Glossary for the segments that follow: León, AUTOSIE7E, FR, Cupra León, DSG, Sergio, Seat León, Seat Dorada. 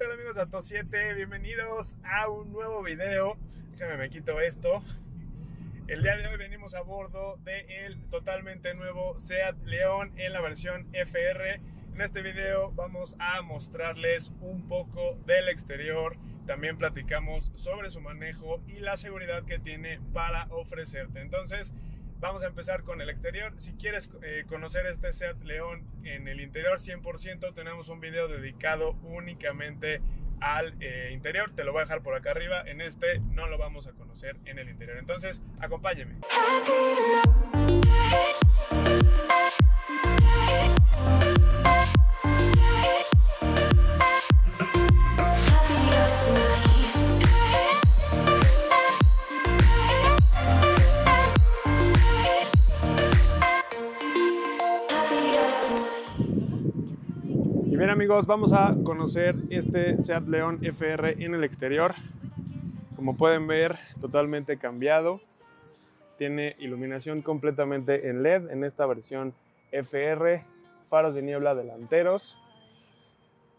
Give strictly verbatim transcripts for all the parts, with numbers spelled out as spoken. ¿Qué tal amigos de Autosie siete e? Bienvenidos a un nuevo video. Déjame me quito esto. El día de hoy venimos a bordo del totalmente nuevo Seat León en la versión F R. En este video vamos a mostrarles un poco del exterior. También platicamos sobre su manejo y la seguridad que tiene para ofrecerte. Entonces vamos a empezar con el exterior. Si quieres eh, conocer este Seat León en el interior cien por ciento, tenemos un video dedicado únicamente al eh, interior. Te lo voy a dejar por acá arriba. En este no lo vamos a conocer en el interior. Entonces, acompáñeme. Bien amigos, vamos a conocer este Seat León F R en el exterior. Como pueden ver, totalmente cambiado. Tiene iluminación completamente en L E D en esta versión F R, faros de niebla delanteros,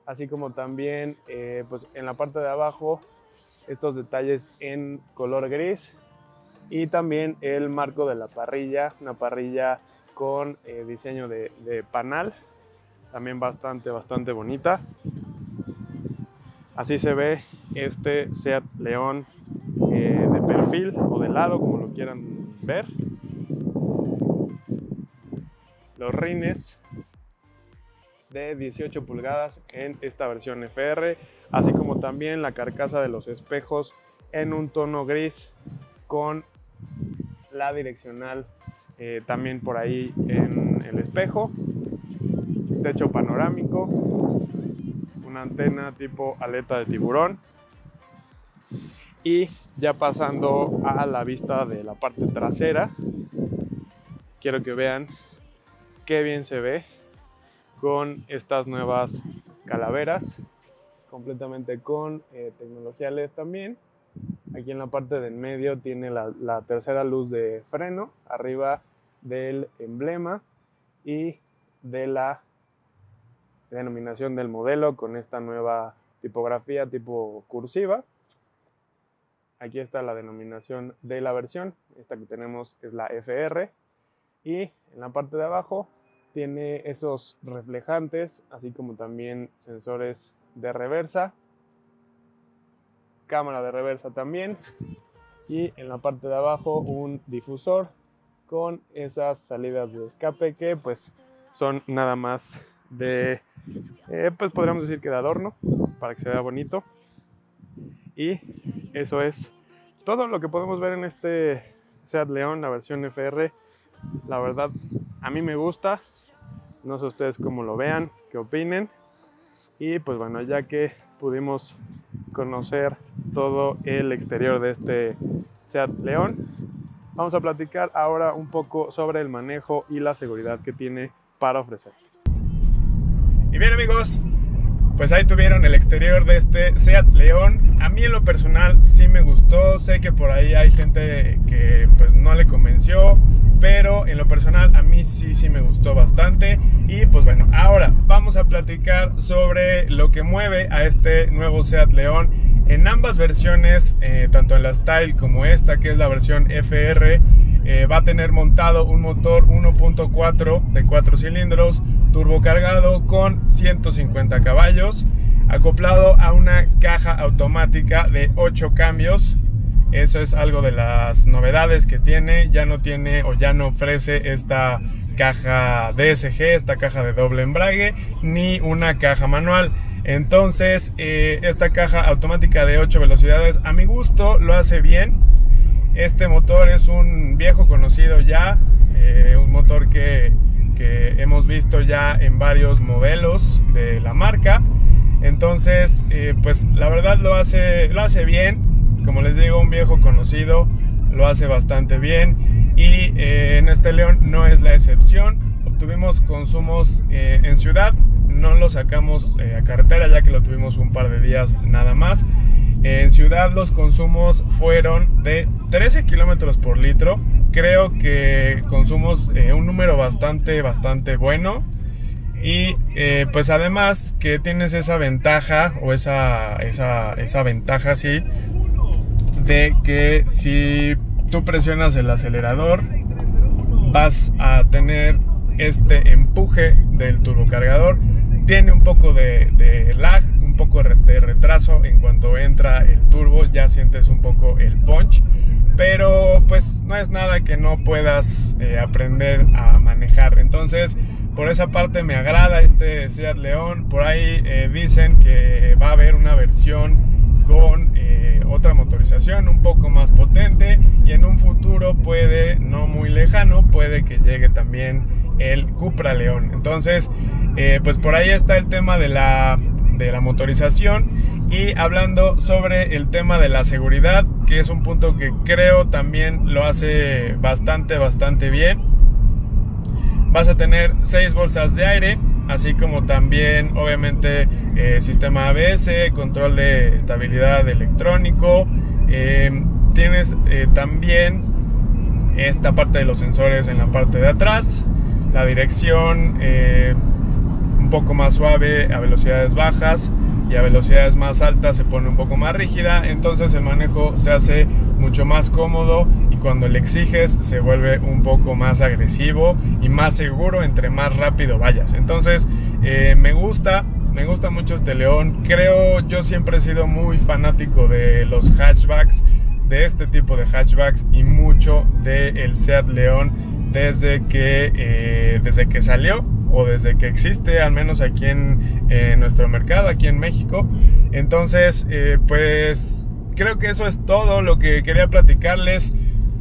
así como también eh, pues en la parte de abajo estos detalles en color gris y también el marco de la parrilla, una parrilla con eh, diseño de, de panal. También bastante, bastante bonita. Así se ve este Seat León eh, de perfil o de lado, como lo quieran ver. Los rines de dieciocho pulgadas en esta versión F R, así como también la carcasa de los espejos en un tono gris con la direccional eh, también por ahí en el espejo. Techo panorámico, una antena tipo aleta de tiburón. Y ya pasando a la vista de la parte trasera, quiero que vean qué bien se ve con estas nuevas calaveras, completamente con eh, tecnología L E D también. Aquí en la parte del medio tiene la, la tercera luz de freno, arriba del emblema y de la denominación del modelo con esta nueva tipografía tipo cursiva. Aquí está la denominación de la versión, esta que tenemos es la F R, y en la parte de abajo tiene esos reflejantes, así como también sensores de reversa, cámara de reversa también, y en la parte de abajo un difusor con esas salidas de escape que pues son nada más de, eh, pues podríamos decir que de adorno, para que se vea bonito. Y eso es todo lo que podemos ver en este Seat León, la versión F R. La verdad, a mí me gusta. No sé ustedes cómo lo vean, qué opinen. Y pues bueno, ya que pudimos conocer todo el exterior de este Seat León, vamos a platicar ahora un poco sobre el manejo y la seguridad que tiene para ofrecer. Y bien amigos, pues ahí tuvieron el exterior de este Seat León. A mí en lo personal sí me gustó, sé que por ahí hay gente que pues no le convenció, pero en lo personal a mí sí, sí me gustó bastante. Y pues bueno, ahora vamos a platicar sobre lo que mueve a este nuevo Seat León. En ambas versiones, eh, tanto en la Style como esta que es la versión F R, Eh, va a tener montado un motor uno punto cuatro de cuatro cilindros turbocargado con ciento cincuenta caballos, acoplado a una caja automática de ocho cambios. Eso es algo de las novedades que tiene, ya no tiene o ya no ofrece esta caja D S G, esta caja de doble embrague, ni una caja manual. Entonces eh, esta caja automática de ocho velocidades a mi gusto lo hace bien. Este motor es un viejo conocido ya, eh, un motor que, que hemos visto ya en varios modelos de la marca. Entonces, eh, pues la verdad lo hace, lo hace bien. Como les digo, un viejo conocido lo hace bastante bien. Y eh, en este León no es la excepción. Obtuvimos consumos eh, en ciudad, no lo sacamos eh, a carretera ya que lo tuvimos un par de días nada más. En ciudad los consumos fueron de trece kilómetros por litro. Creo que consumos eh, un número bastante, bastante bueno. Y eh, pues además que tienes esa ventaja o esa, esa, esa ventaja sí, de que si tú presionas el acelerador vas a tener este empuje del turbocargador. Tiene un poco de, de lag, un poco de retraso en cuanto entra el turbo, ya sientes un poco el punch, pero pues no es nada que no puedas eh, aprender a manejar. Entonces por esa parte me agrada este Seat León. Por ahí eh, dicen que va a haber una versión con eh, otra motorización un poco más potente, y en un futuro, puede, no muy lejano, puede que llegue también el Cupra León. Entonces eh, pues por ahí está el tema de la, de la motorización. Y hablando sobre el tema de la seguridad, que es un punto que creo también lo hace bastante bastante bien, vas a tener seis bolsas de aire, así como también obviamente eh, sistema A B S, control de estabilidad electrónico. Eh, tienes eh, también esta parte de los sensores en la parte de atrás, la dirección eh, un poco más suave a velocidades bajas, y a velocidades más altas se pone un poco más rígida, entonces el manejo se hace mucho más cómodo, y cuando le exiges se vuelve un poco más agresivo y más seguro entre más rápido vayas. Entonces eh, me gusta, me gusta mucho este León. Creo, yo siempre he sido muy fanático de los hatchbacks, de este tipo de hatchbacks, y mucho del Seat León desde que, eh, desde que salió, o desde que existe, al menos aquí en eh, nuestro mercado, aquí en México. Entonces eh, pues creo que eso es todo lo que quería platicarles.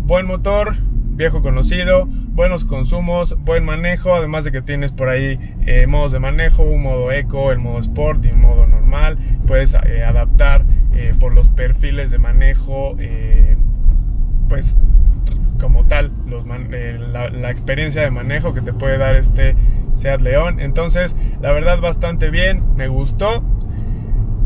Buen motor, viejo conocido, buenos consumos, buen manejo, además de que tienes por ahí eh, modos de manejo, un modo eco, el modo sport y un modo normal. Puedes eh, adaptar eh, por los perfiles de manejo, eh, pues como tal, los man eh, la, la experiencia de manejo que te puede dar este Seat León. Entonces la verdad bastante bien, me gustó,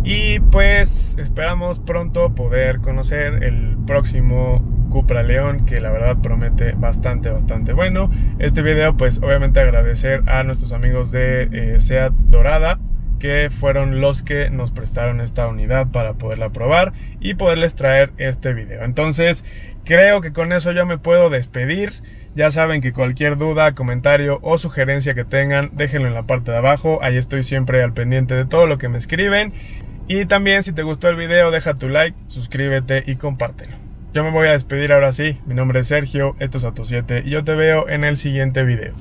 y pues esperamos pronto poder conocer el próximo Cupra León, que la verdad promete bastante bastante bueno. Este video, pues obviamente agradecer a nuestros amigos de eh, Seat Dorada, que fueron los que nos prestaron esta unidad para poderla probar y poderles traer este video. Entonces creo que con eso yo me puedo despedir. Ya saben que cualquier duda, comentario o sugerencia que tengan, déjenlo en la parte de abajo. Ahí estoy siempre al pendiente de todo lo que me escriben. Y también, si te gustó el video, deja tu like, suscríbete y compártelo. Yo me voy a despedir ahora sí. Mi nombre es Sergio, esto es Autosie siete e, y yo te veo en el siguiente video.